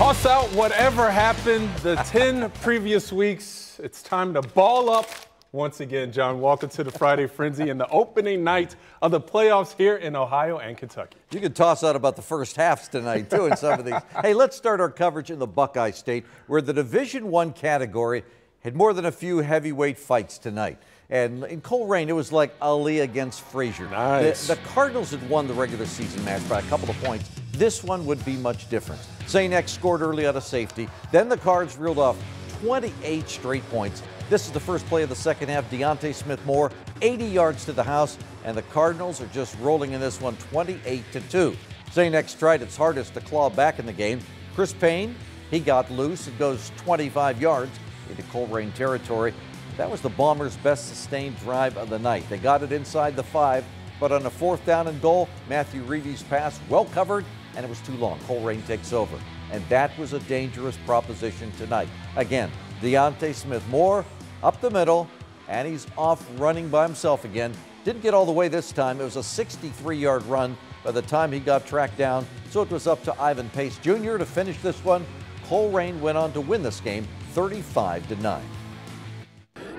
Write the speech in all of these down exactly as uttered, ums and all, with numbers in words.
Toss out whatever happened the ten previous weeks. It's time to ball up once again, John. Welcome to the Friday Frenzy and the opening night of the playoffs here in Ohio and Kentucky. You could toss out about the first halves tonight, too, in some of these. Hey, let's start our coverage in the Buckeye State, where the Division One category had more than a few heavyweight fights tonight. And in Colerain, it was like Ali against Frazier. Nice. The, the Cardinals had won the regular season match by a couple of points. This one would be much different. Zanek scored early out of safety. Then the Cards reeled off twenty-eight straight points. This is the first play of the second half. Deontae Smith-Moore, eighty yards to the house, and the Cardinals are just rolling in this one, twenty-eight to two. Zanek tried its hardest to claw back in the game. Chris Payne, he got loose. It goes twenty-five yards into Colerain territory. That was the Bombers' best sustained drive of the night. They got it inside the five, but on a fourth down and goal, Matthew Reeve's pass well covered, and it was too long. Colerain takes over. And that was a dangerous proposition tonight. Again, Deontae Smith-Moore up the middle, and he's off running by himself again. Didn't get all the way this time. It was a sixty-three yard run by the time he got tracked down. So it was up to Ivan Pace Junior to finish this one. Colerain went on to win this game thirty-five to nine.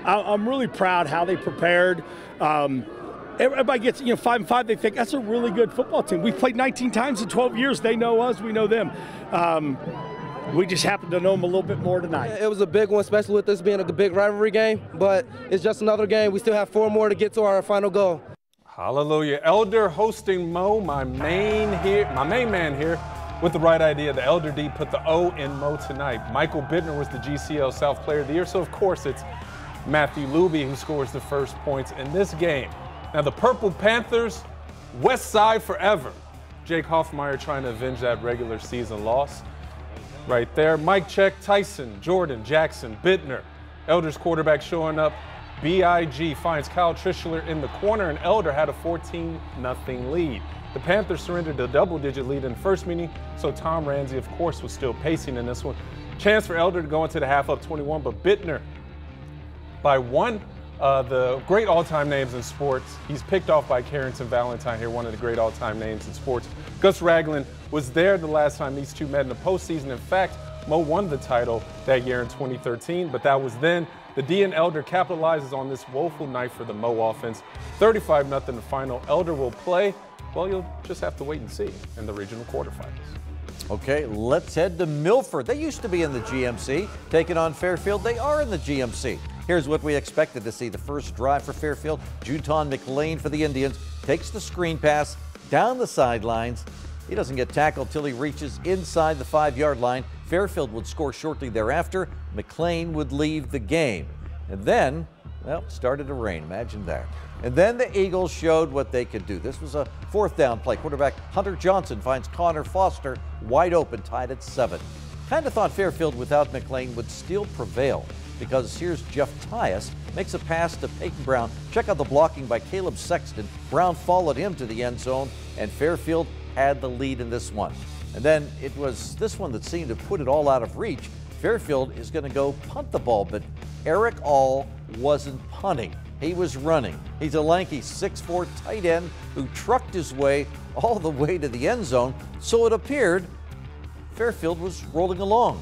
I'm really proud how they prepared. Um, Everybody gets, you know, five and five. They think that's a really good football team. We've played nineteen times in twelve years. They know us. We know them. Um, we just happen to know them a little bit more tonight. It was a big one, especially with this being a big rivalry game. But it's just another game. We still have four more to get to our final goal. Hallelujah. Elder hosting Mo, my main here, my main man here, with the right idea. The Elder D put the O in Mo tonight. Michael Bittner was the G C L South Player of the Year. So of course it's Matthew Luby who scores the first points in this game. Now, the Purple Panthers, West Side forever. Jake Hoffmeyer trying to avenge that regular season loss right there. Mike Check, Tyson, Jordan, Jackson, Bittner. Elder's quarterback showing up. B I G finds Kyle Trishler in the corner, and Elder had a fourteen nothing lead. The Panthers surrendered a double-digit lead in the first meeting, so Tom Ramsey, of course, was still pacing in this one. Chance for Elder to go into the half up twenty-one, but Bittner by one. Uh, the great all-time names in sports. He's picked off by Carrington Valentine here, one of the great all-time names in sports. Gus Ragland was there the last time these two met in the postseason. In fact, Mo won the title that year in twenty thirteen, but that was then. The D and Elder capitalizes on this woeful night for the Mo offense. thirty-five nothing the final. Elder will play. Well, you'll just have to wait and see in the regional quarterfinals. Okay, let's head to Milford. They used to be in the G M C. Taking on Fairfield, they are in the G M C. Here's what we expected to see. The first drive for Fairfield, Juton McLean for the Indians, takes the screen pass down the sidelines. He doesn't get tackled till he reaches inside the five yard line. Fairfield would score shortly thereafter. McLean would leave the game. And then, well, started to rain. Imagine that. And then the Eagles showed what they could do. This was a fourth down play. Quarterback Hunter Johnson finds Connor Foster wide open, tied at seven. Kind of thought Fairfield without McLean would still prevail, because here's Jeff Tyas, makes a pass to Peyton Brown. Check out the blocking by Caleb Sexton. Brown followed him to the end zone, and Fairfield had the lead in this one. And then it was this one that seemed to put it all out of reach. Fairfield is going to go punt the ball, but Eric All wasn't punting. He was running. He's a lanky six foot four tight end who trucked his way all the way to the end zone, so it appeared Fairfield was rolling along.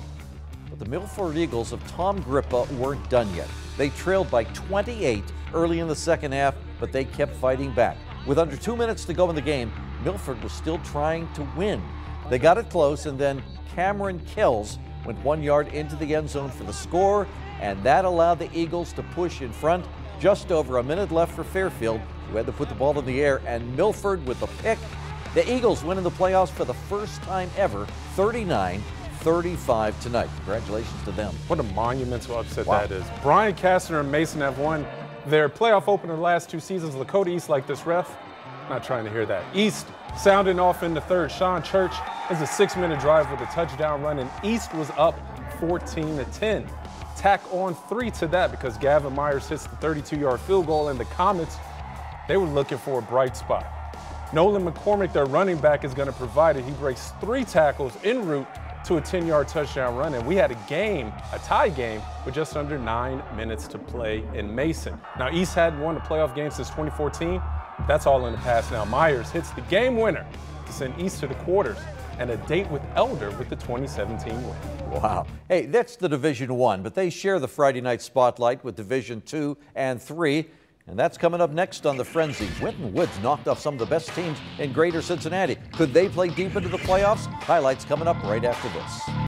But the Milford Eagles of Tom Grippa weren't done yet. They trailed by twenty-eight early in the second half, but they kept fighting back. With under two minutes to go in the game, Milford was still trying to win. They got it close, and then Cameron Kells went one yard into the end zone for the score, and that allowed the Eagles to push in front. Just over a minute left for Fairfield, who had to put the ball in the air, and Milford with the pick. The Eagles win in the playoffs for the first time ever, thirty-nine thirty-five tonight. Congratulations to them. What a monumental upset wow. that is. Brian Kastner and Mason have won their playoff opener the last two seasons. Lakota East, like this ref, not trying to hear that. East sounding off in the third. Sean Church has a six minute drive with a touchdown run, and East was up fourteen to ten. Tack on three to that because Gavin Myers hits the thirty-two yard field goal, and the Comets, they were looking for a bright spot. Nolan McCormick, their running back, is going to provide it. He breaks three tackles en route to a ten yard touchdown run, and we had a game, a tie game, with just under nine minutes to play in Mason. Now, East hadn't won a playoff game since twenty fourteen, That's all in the past now. Myers hits the game winner to send East to the quarters and a date with Elder with the twenty seventeen win. Wow. Hey, that's the Division One, but they share the Friday night spotlight with Division Two and Three. And that's coming up next on The Frenzy. Winton Woods knocked off some of the best teams in Greater Cincinnati. Could they play deep into the playoffs? Highlights coming up right after this.